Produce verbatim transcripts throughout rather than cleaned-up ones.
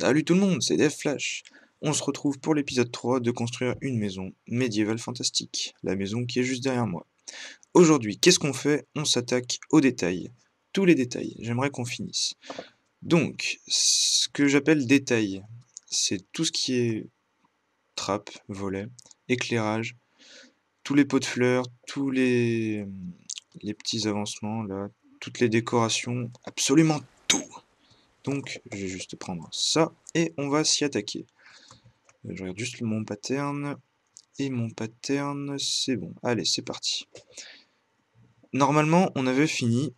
Salut tout le monde, c'est DevFlash. On se retrouve pour l'épisode trois de construire une maison médiévale fantastique, la maison qui est juste derrière moi. Aujourd'hui, qu'est-ce qu'on fait? On s'attaque aux détails, tous les détails, j'aimerais qu'on finisse. Donc, ce que j'appelle détails, c'est tout ce qui est trappe, volet, éclairage, tous les pots de fleurs, tous les, les petits avancements, là, toutes les décorations, absolument tout. Donc, je vais juste prendre ça, et on va s'y attaquer. Je regarde juste mon pattern, et mon pattern, c'est bon. Allez, c'est parti. Normalement, on avait fini...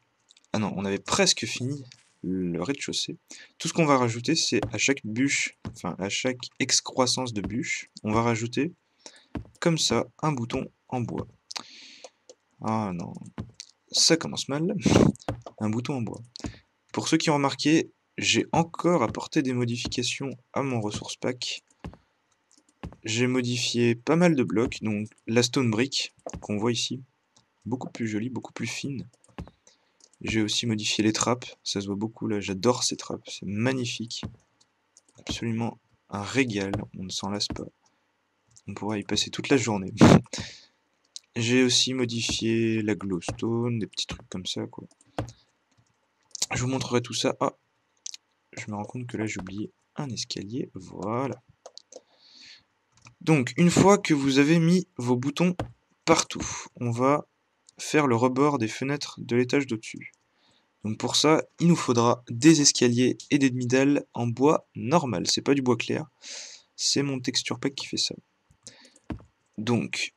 Ah non, on avait presque fini le rez-de-chaussée. Tout ce qu'on va rajouter, c'est à chaque bûche, enfin, à chaque excroissance de bûche, on va rajouter, comme ça, un bouton en bois. Ah non, ça commence mal. Un bouton en bois. Pour ceux qui ont remarqué... J'ai encore apporté des modifications à mon ressource pack. J'ai modifié pas mal de blocs, donc la stone brick qu'on voit ici, beaucoup plus jolie, beaucoup plus fine. J'ai aussi modifié les trappes, ça se voit beaucoup là, j'adore ces trappes, c'est magnifique. Absolument un régal, on ne s'en lasse pas. On pourra y passer toute la journée. J'ai aussi modifié la glowstone, des petits trucs comme ça, quoi. Je vous montrerai tout ça. Ah, je me rends compte que là j'ai oublié un escalier, voilà. Donc une fois que vous avez mis vos boutons partout, on va faire le rebord des fenêtres de l'étage d'au-dessus. Donc pour ça, il nous faudra des escaliers et des demi-dalles en bois normal, c'est pas du bois clair, c'est mon texture pack qui fait ça. Donc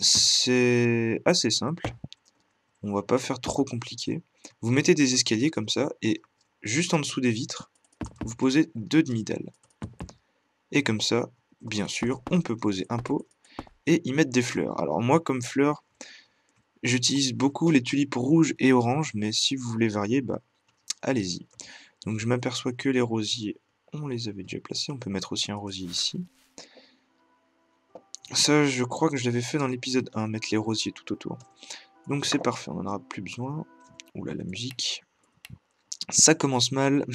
c'est assez simple, on va pas faire trop compliqué. Vous mettez des escaliers comme ça et juste en dessous des vitres, vous posez deux demi-dalles. Et comme ça, bien sûr, on peut poser un pot et y mettre des fleurs. Alors moi, comme fleurs, j'utilise beaucoup les tulipes rouges et oranges, mais si vous voulez varier, bah, allez-y. Donc je m'aperçois que les rosiers, on les avait déjà placés. On peut mettre aussi un rosier ici. Ça, je crois que je l'avais fait dans l'épisode un, mettre les rosiers tout autour. Donc c'est parfait, on n'en aura plus besoin. Oula, la musique... Ça commence mal,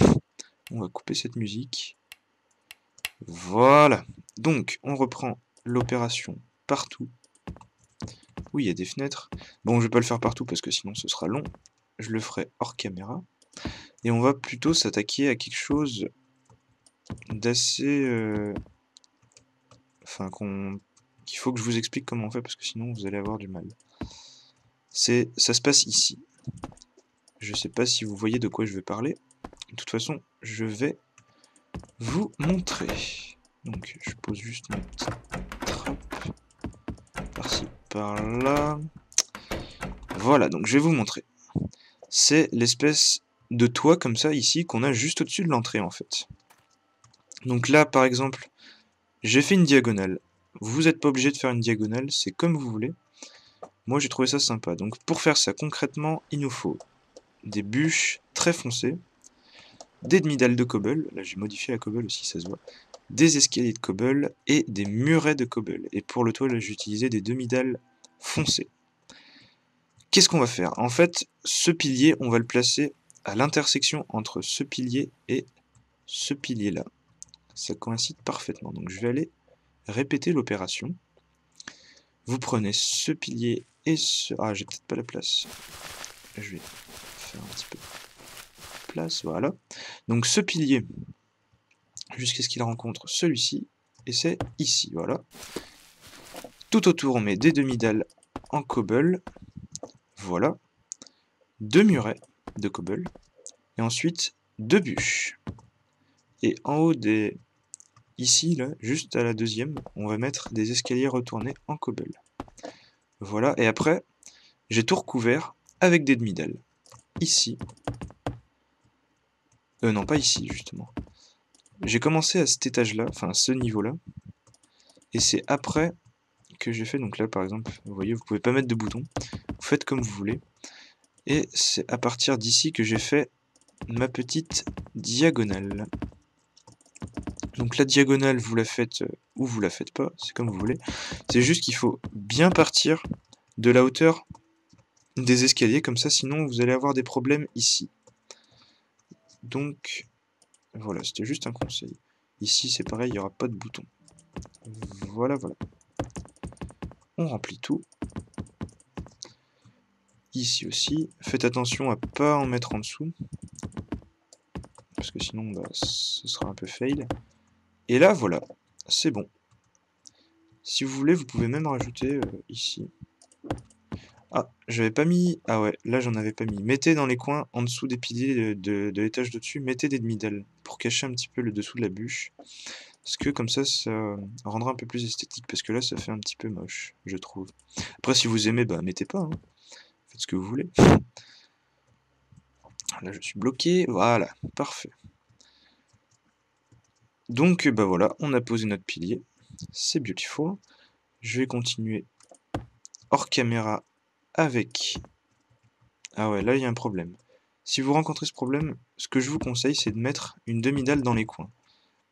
on va couper cette musique, voilà, donc on reprend l'opération partout, oui il y a des fenêtres, bon je vais pas le faire partout parce que sinon ce sera long, je le ferai hors caméra, et on va plutôt s'attaquer à quelque chose d'assez, euh... enfin qu'on, qu'il faut que je vous explique comment on fait parce que sinon vous allez avoir du mal, c'est, ça se passe ici. Je sais pas si vous voyez de quoi je vais parler. De toute façon, je vais vous montrer. Donc, je pose juste ma petite trappe. Par-ci, par-là. Voilà, donc je vais vous montrer. C'est l'espèce de toit comme ça, ici, qu'on a juste au-dessus de l'entrée, en fait. Donc là, par exemple, j'ai fait une diagonale. Vous n'êtes pas obligé de faire une diagonale, c'est comme vous voulez. Moi, j'ai trouvé ça sympa. Donc, pour faire ça concrètement, il nous faut... des bûches très foncées, des demi-dalles de cobble, là j'ai modifié la cobble aussi, ça se voit, des escaliers de cobble et des murets de cobble. Et pour le toit, là j'ai utilisé des demi-dalles foncées. Qu'est-ce qu'on va faire? En fait, ce pilier, on va le placer à l'intersection entre ce pilier et ce pilier-là. Ça coïncide parfaitement, donc je vais aller répéter l'opération. Vous prenez ce pilier et ce... Ah, j'ai peut-être pas la place. Je vais... un petit peu de place, voilà. Donc ce pilier, jusqu'à ce qu'il rencontre celui-ci, et c'est ici, voilà. Tout autour, on met des demi-dalles en cobble, voilà. Deux murets de cobble, et ensuite deux bûches. Et en haut des... Ici, là, juste à la deuxième, on va mettre des escaliers retournés en cobble. Voilà, et après, j'ai tout recouvert avec des demi-dalles. Ici, euh, non pas ici justement, j'ai commencé à cet étage là, enfin à ce niveau là, et c'est après que j'ai fait, donc là par exemple, vous voyez vous pouvez pas mettre de bouton, vous faites comme vous voulez, et c'est à partir d'ici que j'ai fait ma petite diagonale. Donc la diagonale vous la faites euh, ou vous la faites pas, c'est comme vous voulez, c'est juste qu'il faut bien partir de la hauteur des escaliers comme ça, sinon vous allez avoir des problèmes ici. Donc Voilà, c'était juste un conseil. Ici, c'est pareil, il n'y aura pas de bouton. Voilà, voilà. On remplit tout. Ici aussi. Faites attention à ne pas en mettre en dessous. Parce que sinon, bah, ce sera un peu fail. Et là, voilà. C'est bon. Si vous voulez, vous pouvez même rajouter euh, ici. Ah, j'avais pas mis... Ah ouais, là, j'en avais pas mis. Mettez dans les coins, en dessous des piliers de, de, de l'étage d'au-dessus, mettez des demi-dalles pour cacher un petit peu le dessous de la bûche. Parce que comme ça, ça rendra un peu plus esthétique. Parce que là, ça fait un petit peu moche, je trouve. Après, si vous aimez, bah, mettez pas. Hein. Faites ce que vous voulez. Là, je suis bloqué. Voilà, parfait. Donc, bah voilà, on a posé notre pilier. C'est beautiful. Je vais continuer hors caméra avec... Ah ouais, là, il y a un problème. Si vous rencontrez ce problème, ce que je vous conseille, c'est de mettre une demi-dalle dans les coins.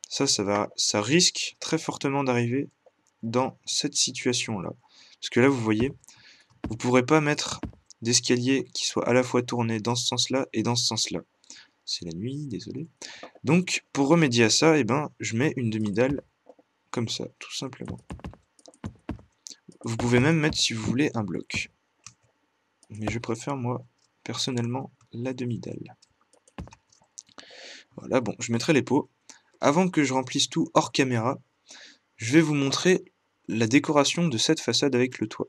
Ça, ça, va... ça risque très fortement d'arriver dans cette situation-là. Parce que là, vous voyez, vous ne pourrez pas mettre d'escalier qui soit à la fois tourné dans ce sens-là et dans ce sens-là. C'est la nuit, désolé. Donc, pour remédier à ça, eh ben, je mets une demi-dalle comme ça, tout simplement. Vous pouvez même mettre, si vous voulez, un bloc. Mais je préfère, moi, personnellement, la demi-dalle. Voilà, bon, je mettrai les pots. Avant que je remplisse tout hors caméra, je vais vous montrer la décoration de cette façade avec le toit.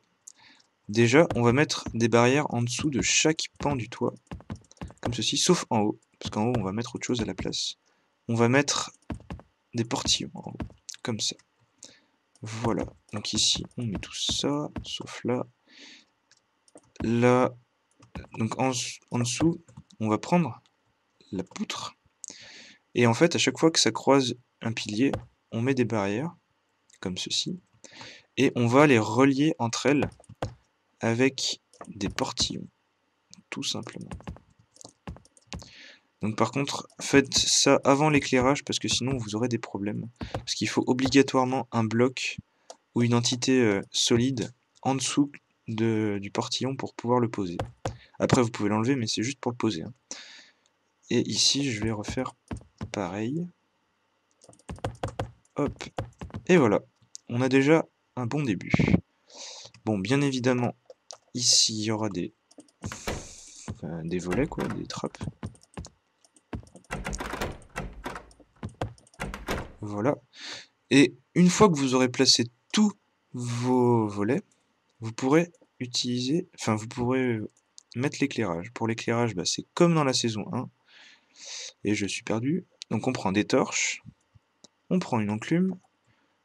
Déjà, on va mettre des barrières en dessous de chaque pan du toit, comme ceci, sauf en haut, parce qu'en haut, on va mettre autre chose à la place. On va mettre des portillons en haut, comme ça. Voilà, donc ici, on met tout ça, sauf là. Là, donc en, en dessous, on va prendre la poutre. Et en fait, à chaque fois que ça croise un pilier, on met des barrières, comme ceci. Et on va les relier entre elles avec des portillons, tout simplement. Donc par contre, faites ça avant l'éclairage, parce que sinon vous aurez des problèmes. Parce qu'il faut obligatoirement un bloc ou une entité euh, solide en dessous de, du portillon pour pouvoir le poser. Après vous pouvez l'enlever, mais c'est juste pour le poser. Hein. Et ici, je vais refaire pareil. Hop. Et voilà. On a déjà un bon début. Bon, bien évidemment, ici, il y aura des, euh, des volets, quoi, des trappes. Voilà. Et une fois que vous aurez placé tous vos volets, vous pourrez utiliser, enfin vous pourrez mettre l'éclairage. Pour l'éclairage, bah, c'est comme dans la saison un. Et je suis perdu. Donc on prend des torches, on prend une enclume,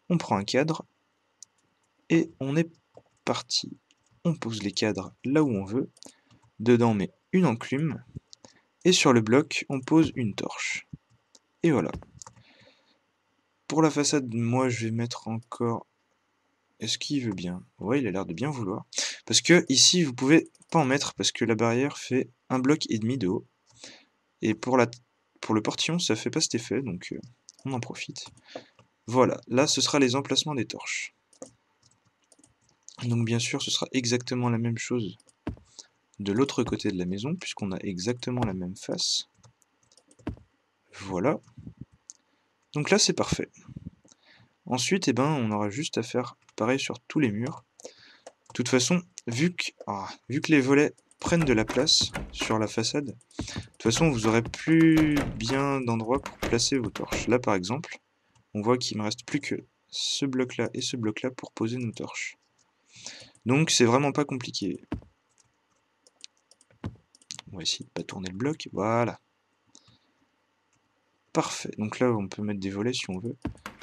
on prend un cadre, et on est parti. On pose les cadres là où on veut. Dedans on met une enclume, et sur le bloc on pose une torche. Et voilà. Pour la façade, moi je vais mettre encore... Est-ce qu'il veut bien? Ouais, il a l'air de bien vouloir. Parce que ici, vous pouvez pas en mettre parce que la barrière fait un bloc et demi de haut. Et pour, la... pour le portillon, ça fait pas cet effet, donc euh, on en profite. Voilà, là ce sera les emplacements des torches. Donc bien sûr, ce sera exactement la même chose de l'autre côté de la maison, puisqu'on a exactement la même face. Voilà. Donc là, c'est parfait. Ensuite, eh ben, on aura juste à faire pareil sur tous les murs. De toute façon, vu que, ah, vu que les volets prennent de la place sur la façade, de toute façon, vous aurez plus bien d'endroits pour placer vos torches. Là, par exemple, on voit qu'il ne me reste plus que ce bloc-là et ce bloc-là pour poser nos torches. Donc, c'est vraiment pas compliqué. On va essayer de ne pas tourner le bloc. Voilà. Parfait, donc là on peut mettre des volets si on veut.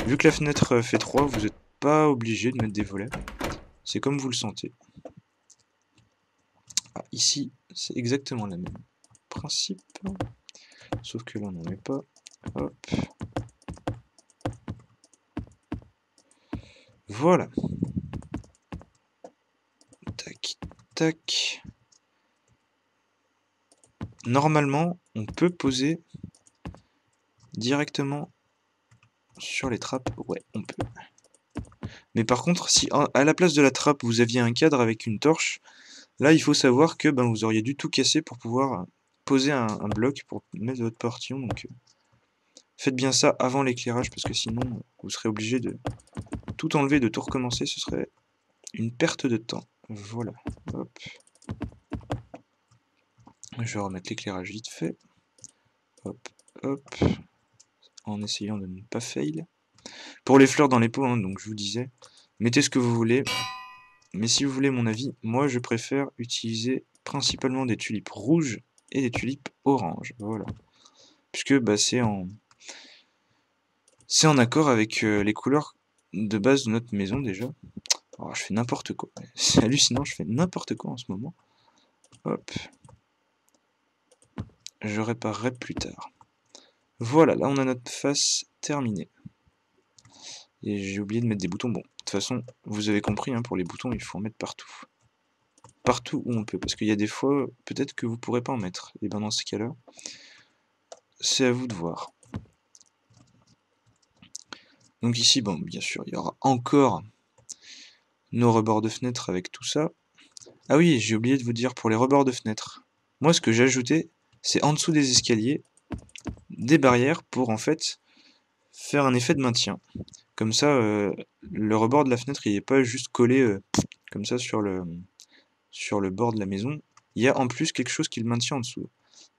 Vu que la fenêtre fait trois, vous n'êtes pas obligé de mettre des volets. C'est comme vous le sentez. Ah, ici, c'est exactement le même principe. Sauf que là on n'en met pas. Hop. Voilà. Tac, tac. Normalement, on peut poser... directement sur les trappes, ouais, on peut. Mais par contre, si à la place de la trappe, vous aviez un cadre avec une torche, là, il faut savoir que ben, vous auriez dû tout casser pour pouvoir poser un, un bloc pour mettre votre portillon. Donc, Faites bien ça avant l'éclairage, parce que sinon vous serez obligé de tout enlever, de tout recommencer, ce serait une perte de temps. Voilà, hop. Je vais remettre l'éclairage vite fait. Hop, hop. En essayant de ne pas fail. Pour les fleurs dans les pots, hein, donc je vous disais, mettez ce que vous voulez. Mais si vous voulez mon avis, moi je préfère utiliser principalement des tulipes rouges et des tulipes oranges. Voilà. Puisque bah, c'est en... c'est en accord avec euh, les couleurs de base de notre maison déjà. Alors, je fais n'importe quoi. C'est hallucinant, je fais n'importe quoi en ce moment. Hop. Je réparerai plus tard. Voilà, là on a notre face terminée. Et j'ai oublié de mettre des boutons. Bon, de toute façon, vous avez compris, hein, pour les boutons, il faut en mettre partout. Partout où on peut. Parce qu'il y a des fois, peut-être que vous ne pourrez pas en mettre. Et bien dans ces cas-là, c'est à vous de voir. Donc ici, bon, bien sûr, il y aura encore nos rebords de fenêtre avec tout ça. Ah oui, j'ai oublié de vous dire, pour les rebords de fenêtre, moi ce que j'ai ajouté, c'est en dessous des escaliers, des barrières pour en fait faire un effet de maintien. Comme ça, euh, le rebord de la fenêtre, il n'est pas juste collé euh, comme ça sur le, sur le bord de la maison. Il y a en plus quelque chose qui le maintient en dessous.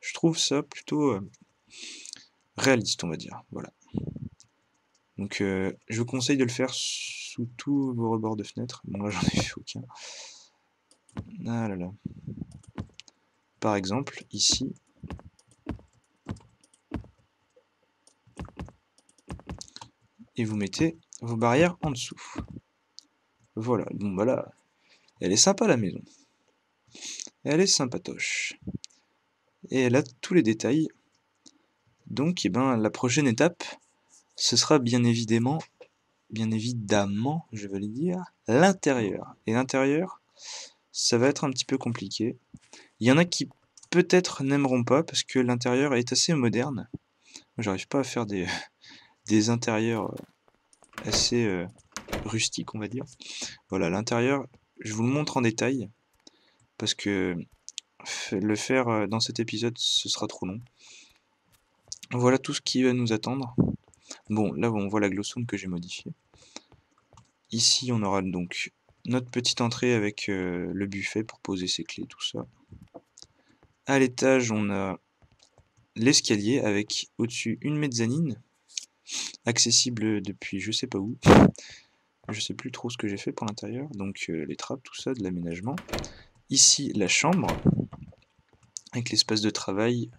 Je trouve ça plutôt euh, réaliste, on va dire. Voilà. Donc euh, je vous conseille de le faire sous tous vos rebords de fenêtre. Bon là, j'en ai fait aucun. Ah là là. Par exemple, ici, et vous mettez vos barrières en dessous. Voilà, bon bah là, elle est sympa la maison. Elle est sympatoche. Et elle a tous les détails. Donc, eh ben, la prochaine étape, ce sera bien évidemment, bien évidemment, je vais le dire, l'intérieur. Et l'intérieur, ça va être un petit peu compliqué. Il y en a qui peut-être n'aimeront pas parce que l'intérieur est assez moderne. J'arrive pas à faire des, des intérieurs assez euh, rustiques, on va dire. Voilà, l'intérieur, je vous le montre en détail parce que le faire dans cet épisode, ce sera trop long. Voilà tout ce qui va nous attendre. Bon, là on voit la glossome que j'ai modifiée. Ici, on aura donc notre petite entrée avec euh, le buffet pour poser ses clés, tout ça. À l'étage, on a l'escalier avec au-dessus une mezzanine, accessible depuis je sais pas où. Je sais plus trop ce que j'ai fait pour l'intérieur, donc euh, les trappes, tout ça, de l'aménagement. Ici, la chambre, avec l'espace de travail,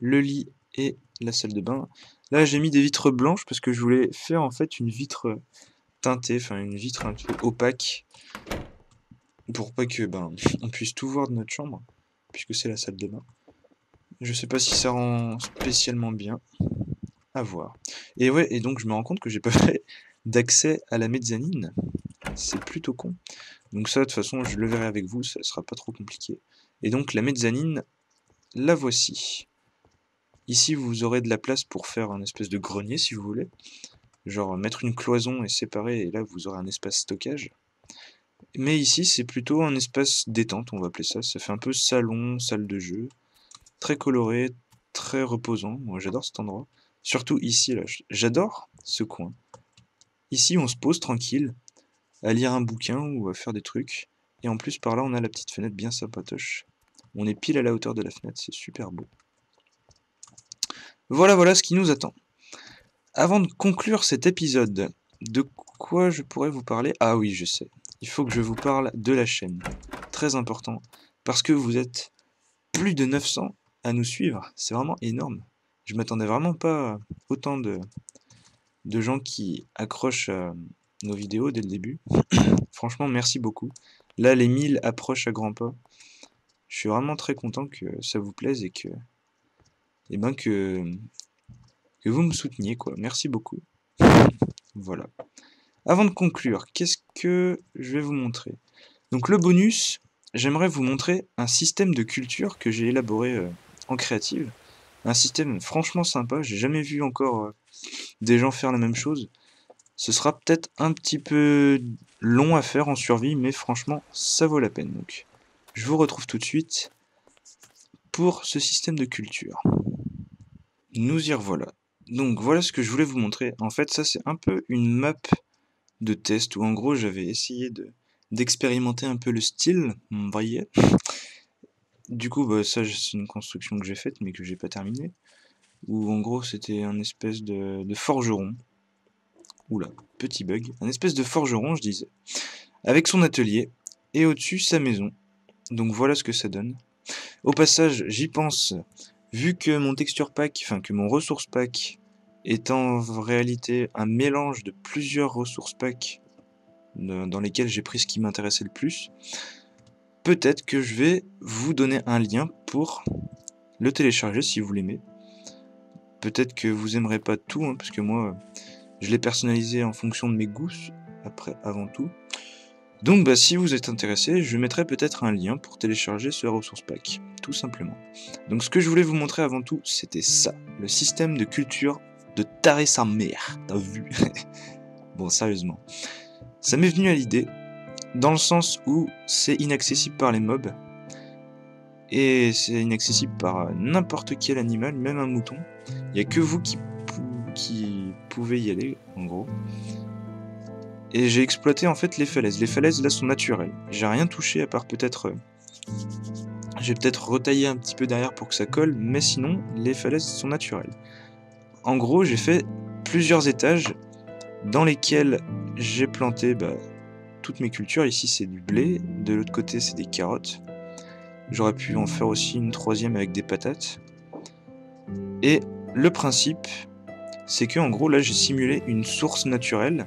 le lit et la salle de bain. Là, j'ai mis des vitres blanches parce que je voulais faire en fait une vitre teintée, enfin une vitre un peu opaque, pour pas que ben on puisse tout voir de notre chambre. Puisque c'est la salle de bain. Je sais pas si ça rend spécialement bien. À voir. Et ouais, et donc je me rends compte que j'ai pas fait d'accès à la mezzanine. C'est plutôt con. Donc ça, de toute façon, je le verrai avec vous, ça sera pas trop compliqué. Et donc la mezzanine, la voici. Ici, vous aurez de la place pour faire un espèce de grenier, si vous voulez. Genre mettre une cloison et séparer, et là, vous aurez un espace stockage. Mais ici, c'est plutôt un espace détente, on va appeler ça. Ça fait un peu salon, salle de jeu. Très coloré, très reposant. Moi, j'adore cet endroit. Surtout ici, là, j'adore ce coin. Ici, on se pose tranquille à lire un bouquin ou à faire des trucs. Et en plus, par là, on a la petite fenêtre bien sympatoche. On est pile à la hauteur de la fenêtre, c'est super beau. Voilà, voilà ce qui nous attend. Avant de conclure cet épisode, de quoi je pourrais vous parler? Ah oui, je sais. Il faut que je vous parle de la chaîne, très important, parce que vous êtes plus de neuf cents à nous suivre, c'est vraiment énorme. Je m'attendais vraiment pas autant de, de gens qui accrochent euh, nos vidéos dès le début. Franchement, merci beaucoup. Là, les mille approchent à grands pas. Je suis vraiment très content que ça vous plaise et que, eh ben que, que vous me souteniez, quoi. Merci beaucoup. Voilà. Avant de conclure, qu'est-ce que je vais vous montrer? Donc le bonus, j'aimerais vous montrer un système de culture que j'ai élaboré euh, en créative. Un système franchement sympa, j'ai jamais vu encore euh, des gens faire la même chose. Ce sera peut-être un petit peu long à faire en survie, mais franchement, ça vaut la peine. Donc, je vous retrouve tout de suite pour ce système de culture. Nous y revoilà. Donc voilà ce que je voulais vous montrer. En fait, ça c'est un peu une map de test où en gros j'avais essayé de d'expérimenter un peu le style, vous voyez. Du coup, bah, ça c'est une construction que j'ai faite mais que j'ai pas terminée. Où en gros c'était un espèce de, de forgeron. Oula, petit bug. Un espèce de forgeron, je disais. Avec son atelier et au-dessus sa maison. Donc voilà ce que ça donne. Au passage, j'y pense. Vu que mon texture pack, enfin que mon ressource pack est en réalité un mélange de plusieurs ressources pack dans lesquelles j'ai pris ce qui m'intéressait le plus, peut-être que je vais vous donner un lien pour le télécharger si vous l'aimez. Peut-être que vous aimerez pas tout, hein, parce que moi je l'ai personnalisé en fonction de mes goûts après, avant tout. Donc bah, si vous êtes intéressé, je mettrai peut-être un lien pour télécharger ce ressource pack, tout simplement. Donc ce que je voulais vous montrer avant tout, c'était ça, le système de culture de taré sa mère, t'as vu. Bon, sérieusement, ça m'est venu à l'idée, dans le sens où c'est inaccessible par les mobs, et c'est inaccessible par n'importe quel animal, même un mouton, il n'y a que vous qui, pou qui pouvez y aller, en gros. Et j'ai exploité en fait les falaises. Les falaises là sont naturelles. J'ai rien touché à part peut-être... Euh, j'ai peut-être retaillé un petit peu derrière pour que ça colle, mais sinon les falaises sont naturelles. En gros j'ai fait plusieurs étages dans lesquels j'ai planté bah, toutes mes cultures. Ici c'est du blé, de l'autre côté c'est des carottes. J'aurais pu en faire aussi une troisième avec des patates. Et le principe c'est que en gros là j'ai simulé une source naturelle.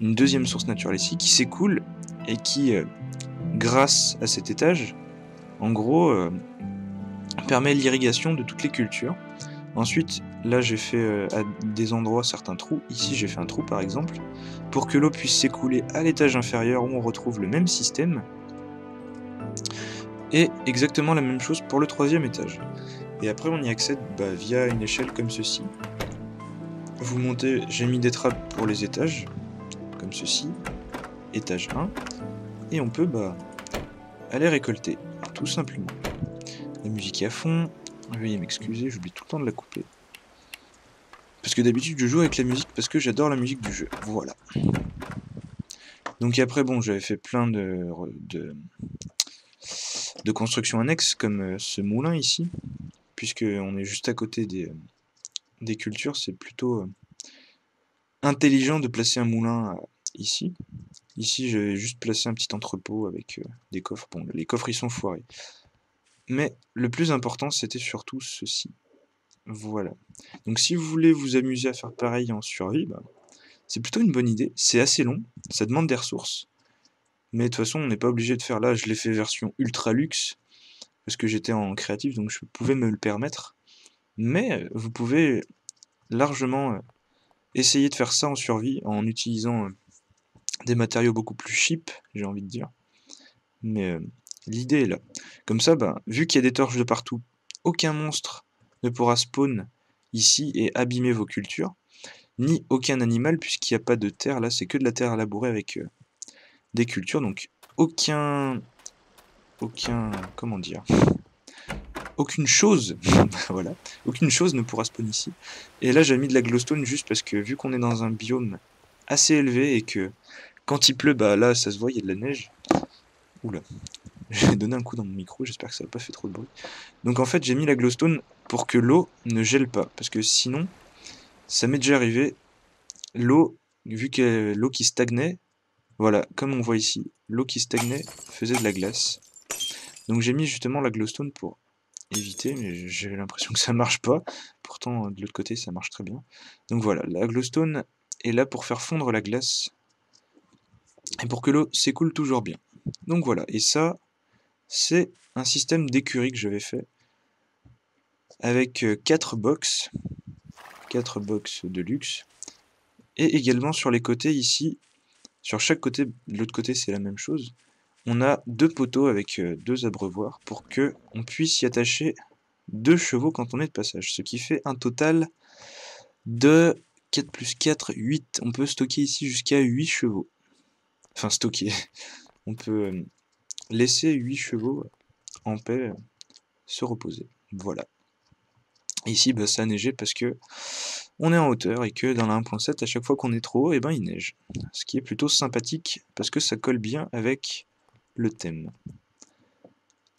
Une deuxième source naturelle ici, qui s'écoule et qui, euh, grâce à cet étage, en gros, euh, permet l'irrigation de toutes les cultures. Ensuite, là j'ai fait euh, à des endroits certains trous, ici j'ai fait un trou par exemple, pour que l'eau puisse s'écouler à l'étage inférieur où on retrouve le même système. Et exactement la même chose pour le troisième étage. Et après on y accède bah, via une échelle comme ceci. Vous montez, j'ai mis des trappes pour les étages. Comme ceci, étage un, et on peut bah, aller récolter, tout simplement. La musique est à fond, veuillez m'excuser, j'oublie tout le temps de la couper. Parce que d'habitude je joue avec la musique parce que j'adore la musique du jeu, voilà. Donc après bon, j'avais fait plein de, de, de constructions annexes, comme ce moulin ici, puisque on est juste à côté des, des cultures, c'est plutôt... intelligent de placer un moulin ici. Ici, j'avais juste placé un petit entrepôt avec euh, des coffres. Bon, les coffres, ils sont foirés. Mais le plus important, c'était surtout ceci. Voilà. Donc, si vous voulez vous amuser à faire pareil en survie, bah, c'est plutôt une bonne idée. C'est assez long, ça demande des ressources. Mais de toute façon, on n'est pas obligé de faire là. Je l'ai fait version ultra luxe, parce que j'étais en créatif, donc je pouvais me le permettre. Mais vous pouvez largement... Euh, essayez de faire ça en survie en utilisant euh, des matériaux beaucoup plus cheap, j'ai envie de dire. Mais euh, l'idée est là. Comme ça, bah, vu qu'il y a des torches de partout, aucun monstre ne pourra spawn ici et abîmer vos cultures. Ni aucun animal, puisqu'il n'y a pas de terre. Là, c'est que de la terre à labourer avec euh, des cultures. Donc, aucun... Aucun... Comment dire ? Aucune chose, voilà, aucune chose ne pourra spawn ici. Et là j'ai mis de la glowstone juste parce que vu qu'on est dans un biome assez élevé et que quand il pleut, bah là ça se voit, il y a de la neige. Oula, j'ai donné un coup dans mon micro, j'espère que ça n'a pas fait trop de bruit. Donc en fait j'ai mis la glowstone pour que l'eau ne gèle pas, parce que sinon, ça m'est déjà arrivé, l'eau, vu que l'eau qui stagnait, voilà, comme on voit ici, l'eau qui stagnait faisait de la glace. Donc j'ai mis justement la glowstone pour éviter, mais j'ai l'impression que ça marche pas. Pourtant, de l'autre côté, ça marche très bien. Donc voilà, la glowstone est là pour faire fondre la glace et pour que l'eau s'écoule toujours bien. Donc voilà, et ça, c'est un système d'écurie que j'avais fait avec quatre box, quatre box de luxe, et également sur les côtés ici, sur chaque côté, de l'autre côté, c'est la même chose. On a deux poteaux avec deux abreuvoirs pour que on puisse y attacher deux chevaux quand on est de passage. Ce qui fait un total de quatre plus quatre, huit. On peut stocker ici jusqu'à huit chevaux. Enfin, stocker. On peut laisser huit chevaux en paix se reposer. Voilà. Ici, bah, ça a neigé parce que on est en hauteur et que dans la un point sept, à chaque fois qu'on est trop haut, et ben, il neige. Ce qui est plutôt sympathique parce que ça colle bien avec le thème.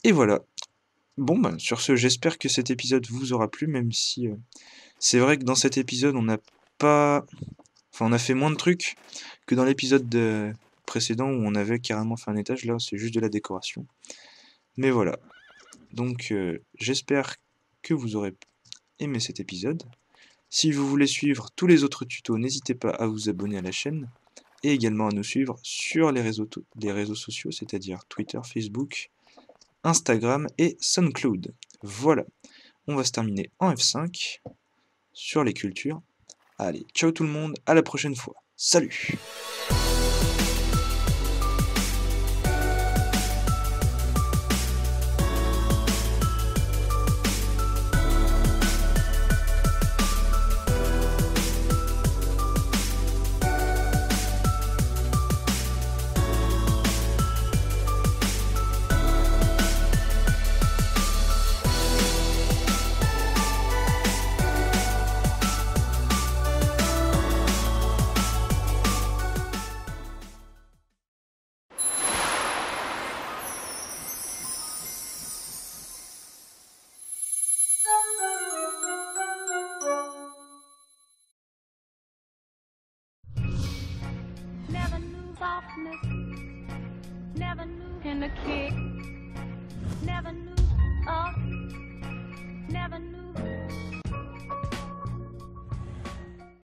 Et voilà. Bon, bah, sur ce, j'espère que cet épisode vous aura plu, même si euh, c'est vrai que dans cet épisode, on n'a pas... Enfin, on a fait moins de trucs que dans l'épisode de... précédent où on avait carrément fait un étage. Là, c'est juste de la décoration. Mais voilà. Donc, euh, j'espère que vous aurez aimé cet épisode. Si vous voulez suivre tous les autres tutos, n'hésitez pas à vous abonner à la chaîne et également à nous suivre sur les réseaux, les réseaux sociaux, c'est-à-dire Twitter, Facebook, Instagram et SoundCloud. Voilà, on va se terminer en F cinq sur les cultures. Allez, ciao tout le monde, à la prochaine fois. Salut! Never knew in the kick. Never knew of